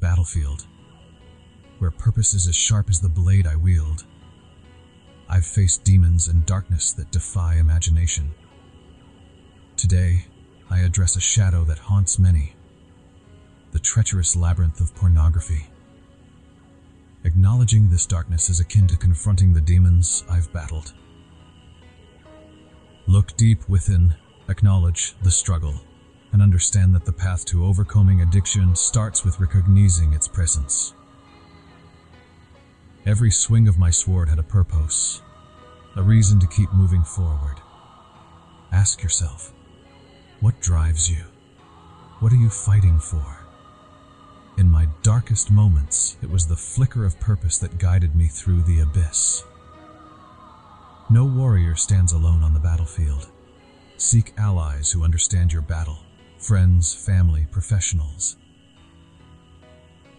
battlefield, where purpose is as sharp as the blade I wield. I've faced demons and darkness that defy imagination. Today, I address a shadow that haunts many, the treacherous labyrinth of pornography. Acknowledging this darkness is akin to confronting the demons I've battled. Look deep within, acknowledge the struggle, and understand that the path to overcoming addiction starts with recognizing its presence. Every swing of my sword had a purpose, a reason to keep moving forward. Ask yourself, what drives you? What are you fighting for? In my darkest moments, it was the flicker of purpose that guided me through the abyss. No warrior stands alone on the battlefield. Seek allies who understand your battle, friends, family, professionals.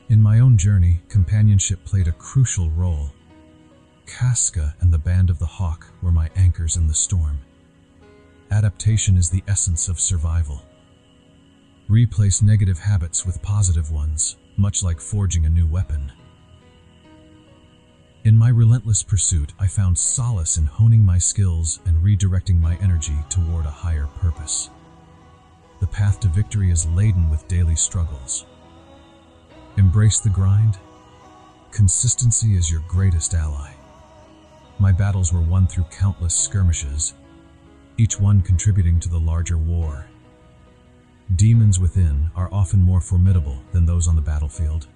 In my own journey, companionship played a crucial role. Casca and the Band of the Hawk were my anchors in the storm. Adaptation is the essence of survival. Replace negative habits with positive ones, much like forging a new weapon. In my relentless pursuit, I found solace in honing my skills and redirecting my energy toward a higher purpose. The path to victory is laden with daily struggles. Embrace the grind. Consistency is your greatest ally. My battles were won through countless skirmishes, each one contributing to the larger war. Demons within are often more formidable than those on the battlefield.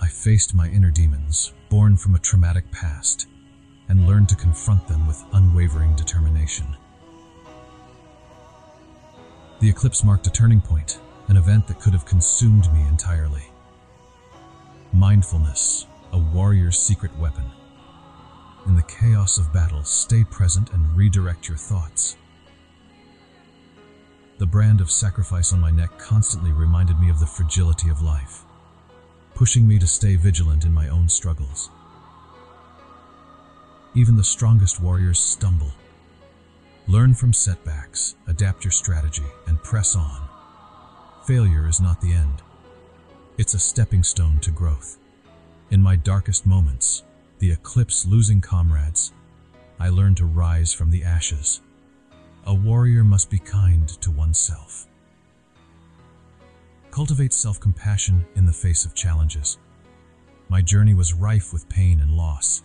I faced my inner demons, born from a traumatic past, and learned to confront them with unwavering determination. The eclipse marked a turning point, an event that could have consumed me entirely. Mindfulness, a warrior's secret weapon. In the chaos of battle, stay present and redirect your thoughts. The brand of sacrifice on my neck constantly reminded me of the fragility of life, pushing me to stay vigilant in my own struggles. Even the strongest warriors stumble. Learn from setbacks, adapt your strategy, and press on. Failure is not the end. It's a stepping stone to growth. In my darkest moments, the eclipse losing comrades, I learned to rise from the ashes. A warrior must be kind to oneself. Cultivate self-compassion in the face of challenges. My journey was rife with pain and loss,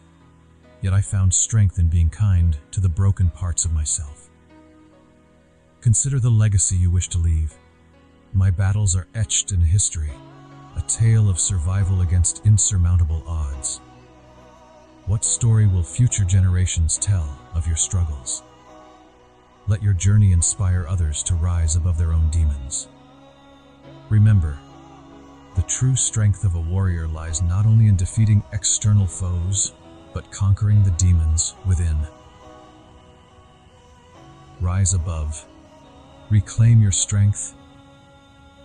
yet I found strength in being kind to the broken parts of myself. Consider the legacy you wish to leave. My battles are etched in history, a tale of survival against insurmountable odds. What story will future generations tell of your struggles? Let your journey inspire others to rise above their own demons. Remember, the true strength of a warrior lies not only in defeating external foes, but conquering the demons within. Rise above, reclaim your strength,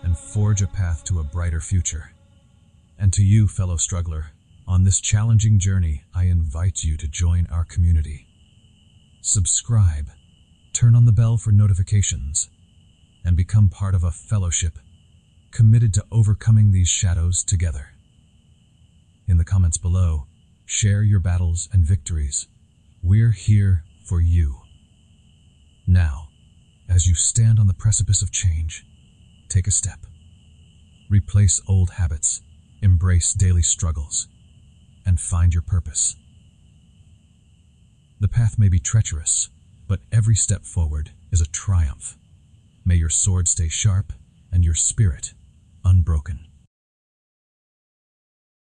and forge a path to a brighter future. And to you, fellow struggler, on this challenging journey, I invite you to join our community. Subscribe. Turn on the bell for notifications and become part of a fellowship committed to overcoming these shadows together. In the comments below, share your battles and victories. We're here for you. Now, as you stand on the precipice of change, take a step. Replace old habits, embrace daily struggles, and find your purpose. The path may be treacherous, but every step forward is a triumph. May your sword stay sharp and your spirit unbroken.